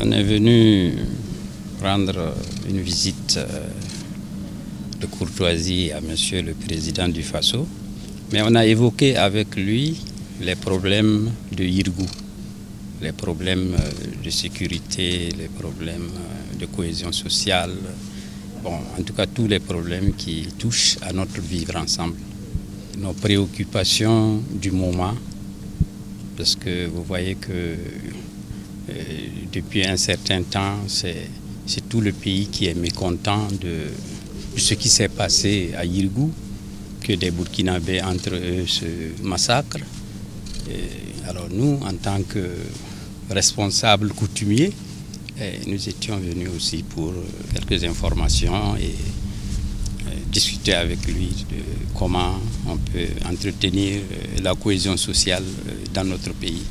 On est venu rendre une visite de courtoisie à Monsieur le Président du Faso, mais on a évoqué avec lui les problèmes de Yirgou, les problèmes de sécurité, les problèmes de cohésion sociale, bon, en tout cas tous les problèmes qui touchent à notre vivre ensemble. Nos préoccupations du moment, parce que vous voyez que depuis un certain temps, c'est tout le pays qui est mécontent de ce qui s'est passé à Yirgou, que des Burkinabés entre eux se massacrent. Et alors nous, en tant que responsables coutumiers, nous étions venus aussi pour quelques informations et discuter avec lui de comment on peut entretenir la cohésion sociale dans notre pays.